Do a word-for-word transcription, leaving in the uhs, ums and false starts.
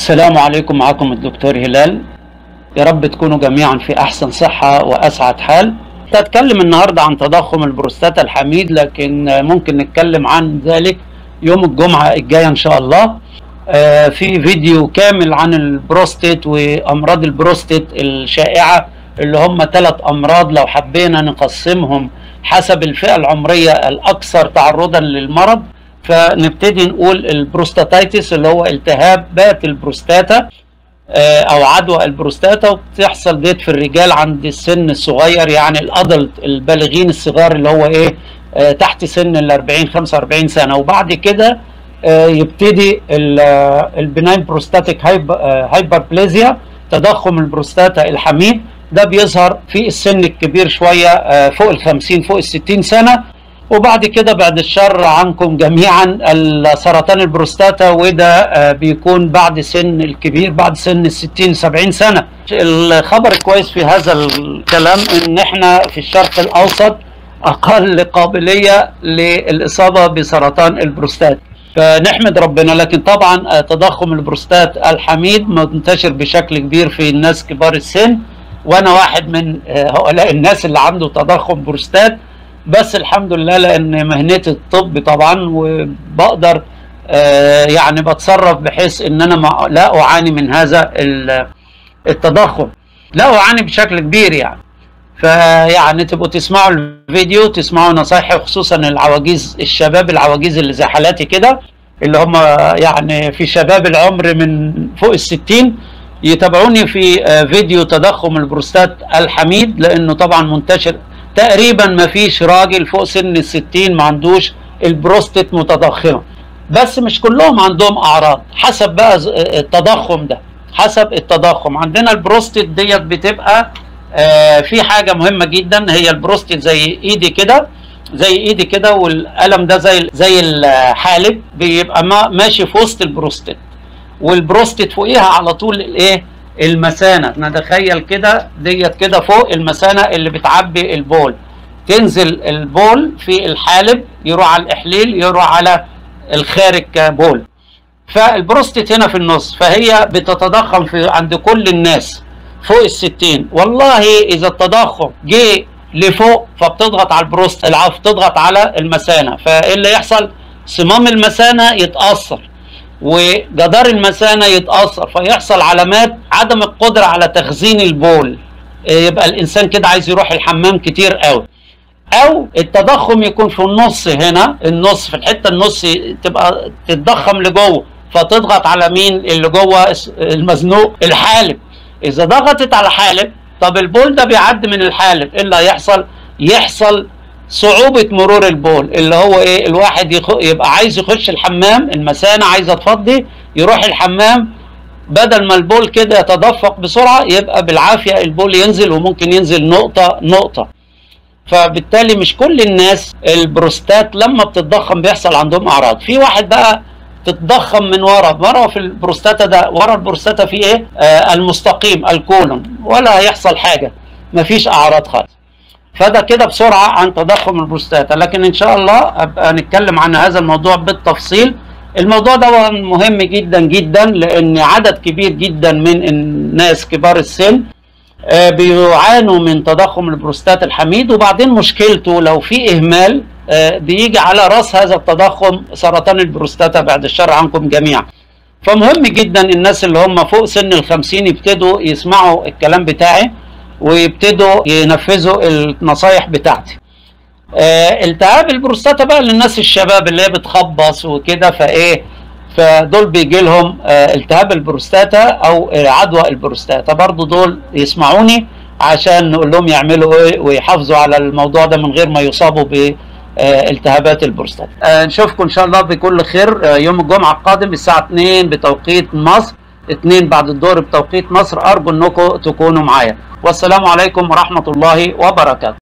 السلام عليكم، معكم الدكتور هلال. يا رب تكونوا جميعا في أحسن صحة وأسعد حال. هتكلم النهاردة عن تضخم البروستاتا الحميد، لكن ممكن نتكلم عن ذلك يوم الجمعة الجاية إن شاء الله في فيديو كامل عن البروستيت وأمراض البروستيت الشائعة، اللي هم ثلاث أمراض لو حبينا نقسمهم حسب الفئة العمرية الأكثر تعرضا للمرض. فنبتدي نقول البروستاتايتس اللي هو التهابات البروستاتا او عدوى البروستاتا، وبتحصل ديت في الرجال عند السن الصغير، يعني الادلت البالغين الصغار اللي هو ايه تحت سن ال أربعين خمسة وأربعين سنه. وبعد كده يبتدي البناين بروستاتيك هايبربليزيا، تضخم البروستاتا الحميد. ده بيظهر في السن الكبير شويه فوق ال خمسين فوق ال ستين سنه. وبعد كده بعد الشر عنكم جميعا سرطان البروستاتا، وده بيكون بعد سن الكبير بعد سن الستين سبعين سنة. الخبر الكويس في هذا الكلام ان احنا في الشرق الاوسط اقل قابلية للاصابة بسرطان البروستاتا، فنحمد ربنا. لكن طبعا تضخم البروستات الحميد منتشر بشكل كبير في الناس كبار السن، وانا واحد من هؤلاء الناس اللي عنده تضخم بروستات. بس الحمد لله لان مهنتي الطب طبعا، وبقدر آه يعني بتصرف بحيث ان انا ما لا اعاني من هذا التضخم، لا اعاني بشكل كبير يعني. فيعني تبقوا تسمعوا الفيديو، تسمعوا نصايحي، خصوصا العواجيز، الشباب العواجيز اللي زي حالاتي كده، اللي هم يعني في شباب العمر من فوق الستين، يتابعوني في آه فيديو تضخم البروستات الحميد، لانه طبعا منتشر. تقريبا ما فيش راجل فوق سن الستين ما عندوش البروستيت متضخمه، بس مش كلهم عندهم اعراض، حسب بقى التضخم ده. حسب التضخم عندنا البروستيت ديت بتبقى آه في حاجه مهمه جدا. هي البروستيت زي ايدي كده، زي ايدي كده، والقلم ده زي زي الحالب، بيبقى ما ماشي في وسط البروستيت، والبروستيت فوقيها على طول الايه المثانه. نتخيل كده ديت كده فوق المثانه اللي بتعبي البول، تنزل البول في الحالب، يروح على الاحليل، يروح على الخارج كبول. فالبروستيت هنا في النص، فهي بتتضخم في عند كل الناس فوق الستين. والله اذا التضخم جه لفوق فبتضغط على البروست العفو بتضغط على المثانه، فايه اللي يحصل؟ صمام المثانه يتاثر، وجدار المثانه يتاثر، فيحصل علامات عدم القدره على تخزين البول. يبقى الانسان كده عايز يروح الحمام كتير قوي، او التضخم يكون في النص هنا، النص في الحته النص، تبقى تتضخم لجوه، فتضغط على مين اللي جوه المزنوق؟ الحالب. اذا ضغطت على الحالب، طب البول ده بيعدي من الحالب، ايه اللي هيحصل؟ يحصل صعوبة مرور البول، اللي هو ايه؟ الواحد يخ... يبقى عايز يخش الحمام، المثانة عايزة تفضي، يروح الحمام، بدل ما البول كده يتدفق بسرعة، يبقى بالعافية البول ينزل، وممكن ينزل نقطة نقطة. فبالتالي مش كل الناس البروستات لما بتتضخم بيحصل عندهم أعراض. في واحد بقى تتضخم من ورا، ورا في البروستاتا ده، ورا البروستاتا في ايه؟ آه المستقيم، الكولون، ولا هيحصل حاجة، مفيش أعراض خالص. فده كده بسرعه عن تضخم البروستاتا، لكن ان شاء الله ابقى نتكلم عن هذا الموضوع بالتفصيل. الموضوع ده مهم جدا جدا، لان عدد كبير جدا من الناس كبار السن بيعانوا من تضخم البروستاتا الحميد. وبعدين مشكلته لو في اهمال بيجي على راس هذا التضخم سرطان البروستاتا، بعد الشر عنكم جميعا. فمهم جدا الناس اللي هم فوق سن ال خمسين يبتدوا يسمعوا الكلام بتاعي، ويبتدوا ينفذوا النصايح بتاعتي. آه التهاب البروستاتا بقى للناس الشباب اللي هي بتخبص وكده، فايه فدول بيجي لهم آه التهاب البروستاتا او آه عدوى البروستاتا. برضو دول يسمعوني عشان نقول لهم يعملوا ايه ويحافظوا على الموضوع ده من غير ما يصابوا بالتهابات آه البروستاتا. آه نشوفكم ان شاء الله بكل خير آه يوم الجمعه القادم الساعه اتنين بتوقيت مصر، اتنين بعد الظهر بتوقيت مصر. أرجو أنكم تكونوا معايا، والسلام عليكم ورحمة الله وبركاته.